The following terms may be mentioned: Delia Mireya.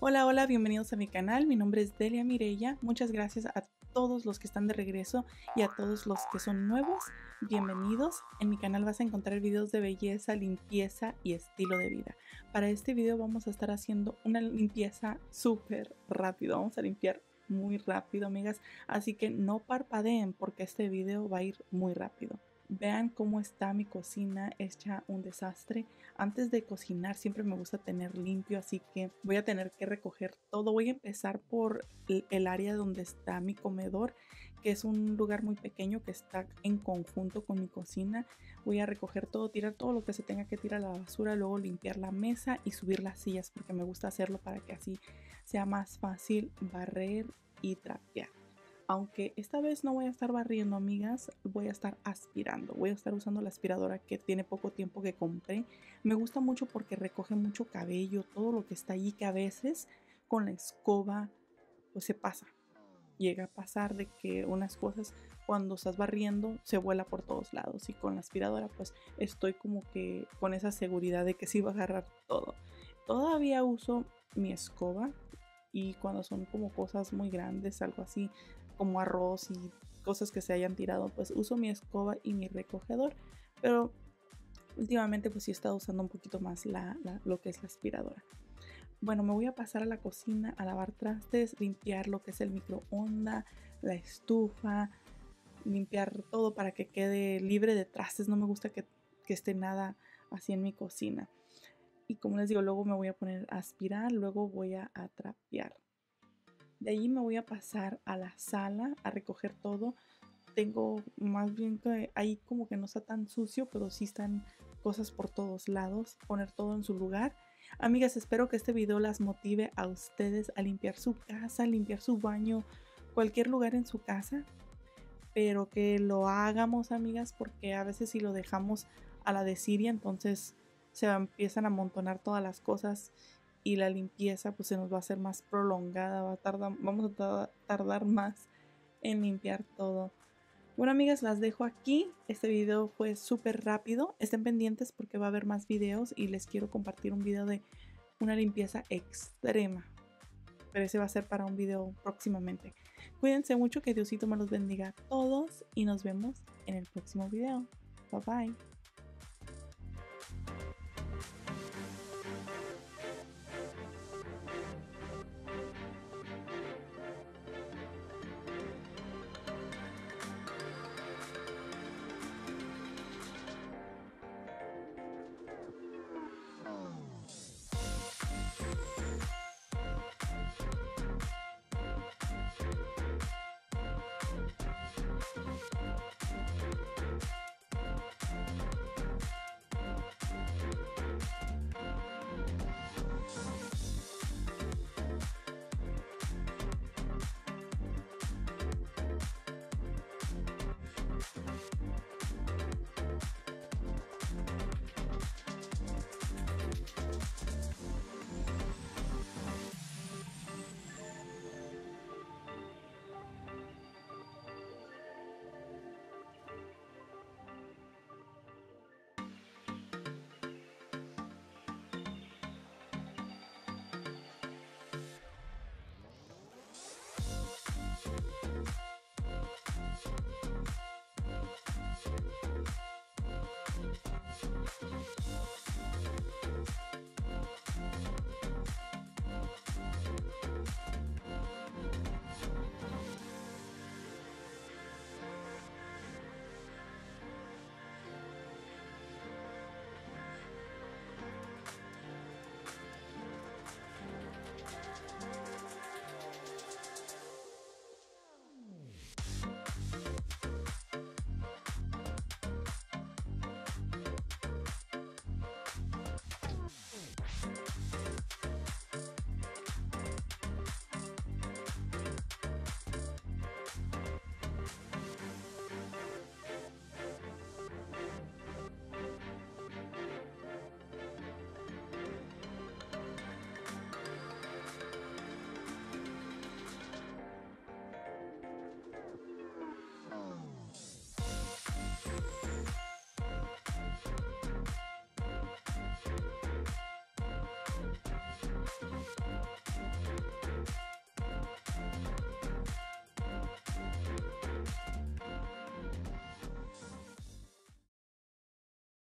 Hola, hola, bienvenidos a mi canal. Mi nombre es Delia Mireya. Muchas gracias a todos los que están de regreso y a todos los que son nuevos. Bienvenidos. En mi canal vas a encontrar videos de belleza, limpieza y estilo de vida. Para este video vamos a estar haciendo una limpieza súper rápido. Vamos a limpiar muy rápido, amigas. Así que no parpadeen porque este video va a ir muy rápido. Vean cómo está mi cocina, hecha un desastre. Antes de cocinar siempre me gusta tener limpio, así que voy a tener que recoger todo. Voy a empezar por el área donde está mi comedor, que es un lugar muy pequeño que está en conjunto con mi cocina. Voy a recoger todo, tirar todo lo que se tenga que tirar a la basura, luego limpiar la mesa y subir las sillas, porque me gusta hacerlo para que así sea más fácil barrer y trapear. Aunque esta vez no voy a estar barriendo, amigas, voy a estar aspirando. Voy a estar usando la aspiradora que tiene poco tiempo que compré. Me gusta mucho porque recoge mucho cabello, todo lo que está allí, que a veces con la escoba pues se pasa. Llega a pasar de que unas cosas cuando estás barriendo se vuela por todos lados, y con la aspiradora pues estoy como que con esa seguridad de que sí va a agarrar todo. Todavía uso mi escoba y cuando son como cosas muy grandes, algo así, como arroz y cosas que se hayan tirado, pues uso mi escoba y mi recogedor, pero últimamente pues sí he estado usando un poquito más lo que es la aspiradora. Bueno, me voy a pasar a la cocina a lavar trastes, limpiar lo que es el microondas, la estufa, limpiar todo para que quede libre de trastes. No me gusta que esté nada así en mi cocina. Y como les digo, luego me voy a poner a aspirar, luego voy a trapear. De allí me voy a pasar a la sala a recoger todo. Tengo más bien que ahí como que no está tan sucio, pero sí están cosas por todos lados. Poner todo en su lugar. Amigas, espero que este video las motive a ustedes a limpiar su casa, limpiar su baño, cualquier lugar en su casa. Pero que lo hagamos, amigas, porque a veces si lo dejamos a la desidia, entonces se empiezan a amontonar todas las cosas. Y la limpieza pues se nos va a hacer más prolongada, vamos a tardar más en limpiar todo. Bueno, amigas, las dejo aquí. Este video fue súper rápido. Estén pendientes porque va a haber más videos y les quiero compartir un video de una limpieza extrema. Pero ese va a ser para un video próximamente. Cuídense mucho, que Diosito me los bendiga a todos y nos vemos en el próximo video. Bye bye.